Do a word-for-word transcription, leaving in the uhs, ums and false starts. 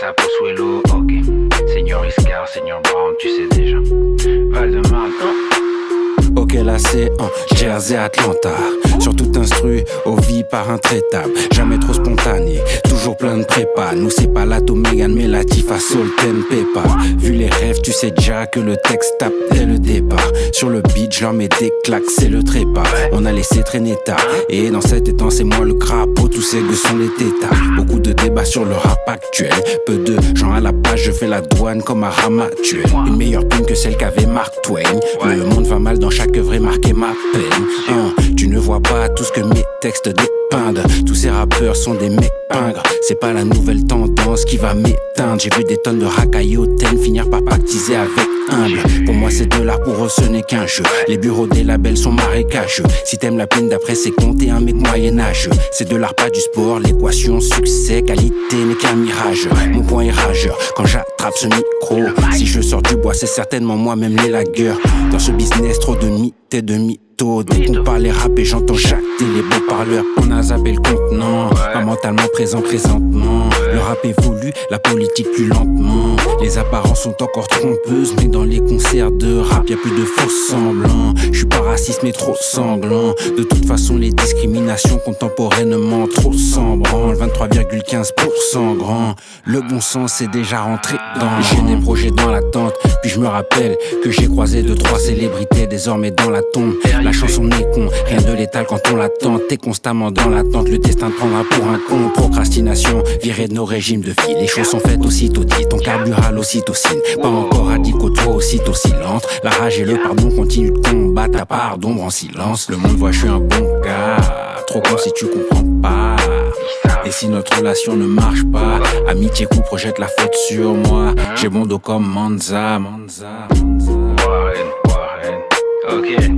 Casa Pozuelo, ok. Seigneur Iscar, Seigneur Brown, tu sais déjà. Val-de-Marne, ok, là c'est en Jersey, Atlanta. Surtout instruit aux vies par intraitable. Jamais trop spontané, toujours plein de prépa. Nous c'est pas la Tomégan, mais la Tifa Soul Ten Pepa. Vu les rêves, tu sais déjà que le texte tape dès le départ. Sur le beat, j'en mets des claques, c'est le trépas. On a laissé traîner tard. Et dans cet étang, c'est moi le crapaud, tous ces gueux sont les tétards. Beaucoup de débats sur le rap actuel. Peu de gens à la page, je fais la douane comme à Ramatuel. Une meilleure plume que celle qu'avait Mark Twain. Le monde va mal dans chaque. Que vrai marquer ma peine, hein, tu ne vois pas tout ce que mes textes dépeignent. Tous ces rappeurs sont des mecs pingres. C'est pas la nouvelle tendance qui va m'éteindre. J'ai vu des tonnes de racailles au ten finir par pactiser avec humble. Pour moi c'est de l'art, pour eux ce n'est qu'un jeu. Les bureaux des labels sont marécageux. Si t'aimes la peine d'après c'est compter un mec moyenâgeux. C'est de l'art pas du sport, l'équation succès, qualité n'est qu'un mirage. Mon point est rageur quand j'attrape ce micro. Si je sors du bois c'est certainement moi-même les lagueurs. Dans ce business trop de mythes, de mythos. Dès qu'on parle et rap et j'entends jacter les beaux parleurs. On a zappé le contenant, pas mentalement présent présentement. Le rap évolue, la politique plus lentement. Les apparences sont encore trompeuses, mais dans les concerts de rap y'a plus de faux semblants. Je suis pas raciste mais trop sanglant. De toute façon les discriminations contemporainement trop s'en branlent. Vingt-trois virgule quinze pour cent grand. Le bon sens c'est déjà rentré dans. J'ai des projets dans l'attente, puis je me rappelle que j'ai croisé deux trois célébrités désormais dans la tombe. La chanson est con, rien de létal quand on l'attend. T'es constamment dans l'attente, le destin te prendra pour un con. Procrastination, virer de nos régimes de vie. Les choses sont faites aussitôt dites, on carbure à l'ocytocine. Pas encore adico, toi aussitôt silente. La rage et le pardon continuent de combattre à part d'ombre en silence. Le monde voit je suis un bon gars, trop con si tu comprends pas. Et si notre relation ne marche pas, amitié coup projette la faute sur moi. J'ai bon dos comme Manza, Manza, Manza. Warren, Warren, ok.